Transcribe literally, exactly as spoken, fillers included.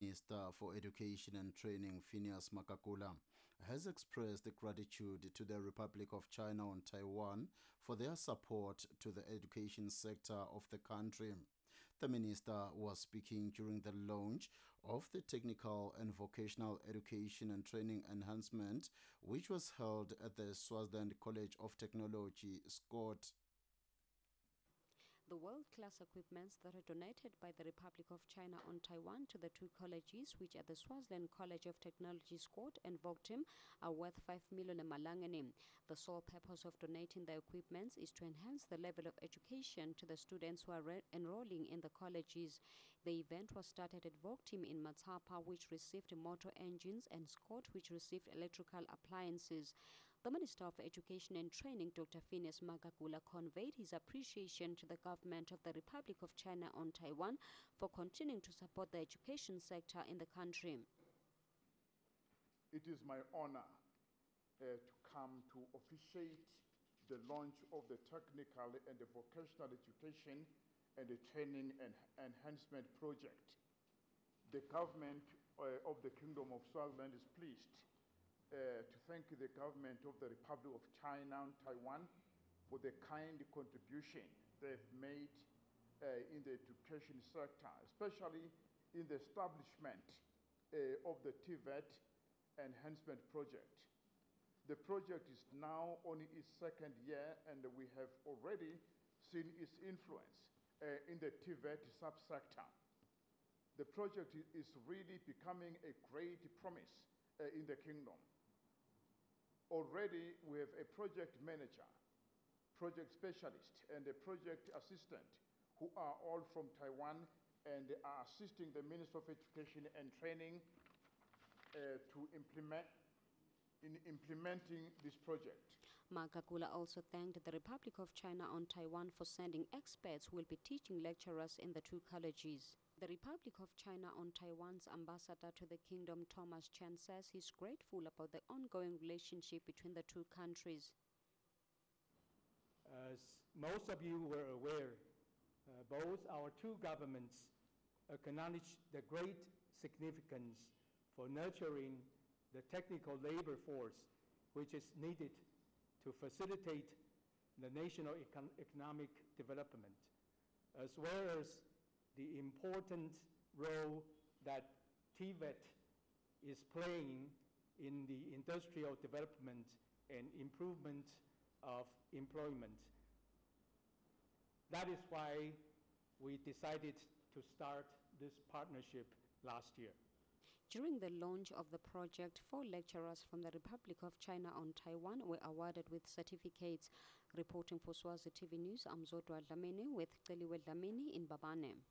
Minister for Education and Training, Phineas Magagula, has expressed gratitude to the Republic of China on Taiwan for their support to the education sector of the country. The minister was speaking during the launch of the Technical and Vocational Education and Training Enhancement, which was held at the Swaziland College of Technology, SCOT. The world-class equipments that are donated by the Republic of China on Taiwan to the two colleges, which are the Swaziland College of Technology, SCOT, and VOCTIM, are worth five million in Malanganim. The sole purpose of donating the equipments is to enhance the level of education to the students who are enrolling in the colleges. The event was started at VOCTIM in Matsapa, which received motor engines, and SCOT, which received electrical appliances. The Minister of Education and Training, Doctor Phineas Magagula, conveyed his appreciation to the government of the Republic of China on Taiwan for continuing to support the education sector in the country. It is my honor uh, to come to officiate the launch of the Technical and the Vocational Education and the Training and Enhancement Project. The government uh, of the Kingdom of Swaziland is pleased Uh, to thank the government of the Republic of China on Taiwan for the kind contribution they've made uh, in the education sector, especially in the establishment uh, of the T V E T enhancement project. The project is now on its second year, and we have already seen its influence uh, in the T V E T subsector. The project is really becoming a great promise uh, in the kingdom. Already, we have a project manager, project specialist, and a project assistant who are all from Taiwan and are assisting the Minister of Education and Training uh, to implement in implementing this project. Magagula also thanked the Republic of China on Taiwan for sending experts who will be teaching lecturers in the two colleges. The Republic of China on Taiwan's ambassador to the kingdom, Thomas Chen, says he's grateful about the ongoing relationship between the two countries. As most of you were aware, uh, both our two governments acknowledge the great significance for nurturing the technical labor force which is needed to facilitate the national econ- economic development, as well as the important role that T V E T is playing in the industrial development and improvement of employment. That is why we decided to start this partnership last year. During the launch of the project, four lecturers from the Republic of China on Taiwan were awarded with certificates. Reporting for Swazi T V News, I'm Zodwa Dlamini with Keliwe Dlamini in Mbabane.